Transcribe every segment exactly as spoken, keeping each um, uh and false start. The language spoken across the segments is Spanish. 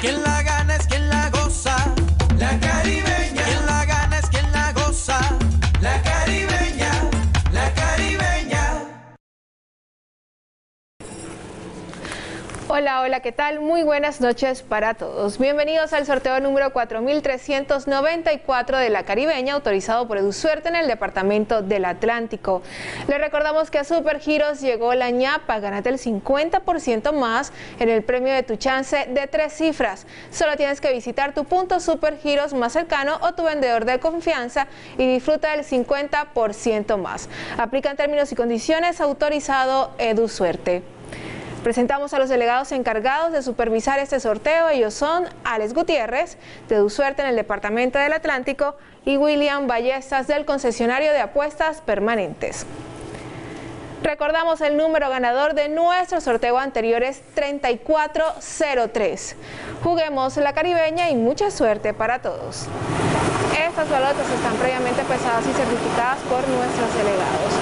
Quien la gana es quien la goza. La Caribeña. Quien la gana es quien la goza. La Caribeña. La Caribeña. Hola, hola, ¿qué tal? Muy buenas noches para todos. Bienvenidos al sorteo número cuatro mil trescientos noventa y cuatro de La Caribeña, autorizado por Edu Suerte en el Departamento del Atlántico. Les recordamos que a Supergiros llegó la ñapa. Gánate el cincuenta por ciento más en el premio de tu chance de tres cifras. Solo tienes que visitar tu punto Supergiros más cercano o tu vendedor de confianza y disfruta del cincuenta por ciento más. Aplican términos y condiciones, autorizado Edu Suerte. Presentamos a los delegados encargados de supervisar este sorteo. Ellos son Alex Gutiérrez, de Edu Suerte en el Departamento del Atlántico, y William Ballestas, del concesionario de apuestas permanentes. Recordamos el número ganador de nuestro sorteo anterior es treinta y cuatro cero tres. Juguemos La Caribeña y mucha suerte para todos. Estas balotas están previamente pesadas y certificadas por nuestros delegados.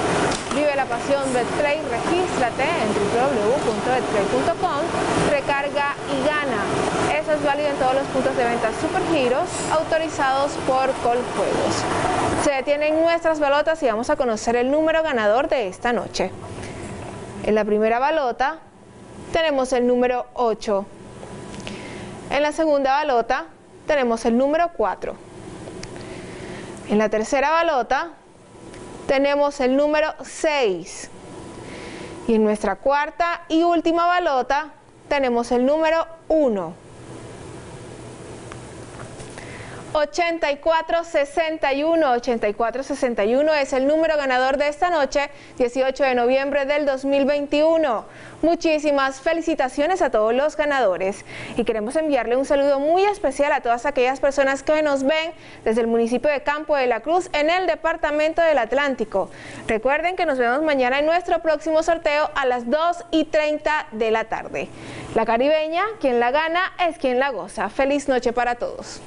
Vive la pasión BetPlay, regístrate en doble u doble u doble u punto betplay punto com, recarga y gana. Eso es válido en todos los puntos de venta Supergiros autorizados por Colfuegos. Se detienen nuestras balotas y vamos a conocer el número ganador de esta noche. En la primera balota tenemos el número ocho. En la segunda balota tenemos el número cuatro. En la tercera balota tenemos el número seis. Y en nuestra cuarta y última balota tenemos el número uno. ochenta y cuatro sesenta y uno. ochenta y cuatro sesenta y uno es el número ganador de esta noche, dieciocho de noviembre del dos mil veintiuno. Muchísimas felicitaciones a todos los ganadores. Y queremos enviarle un saludo muy especial a todas aquellas personas que nos ven desde el municipio de Campo de la Cruz en el Departamento del Atlántico. Recuerden que nos vemos mañana en nuestro próximo sorteo a las dos y treinta de la tarde. La Caribeña, quien la gana es quien la goza. Feliz noche para todos.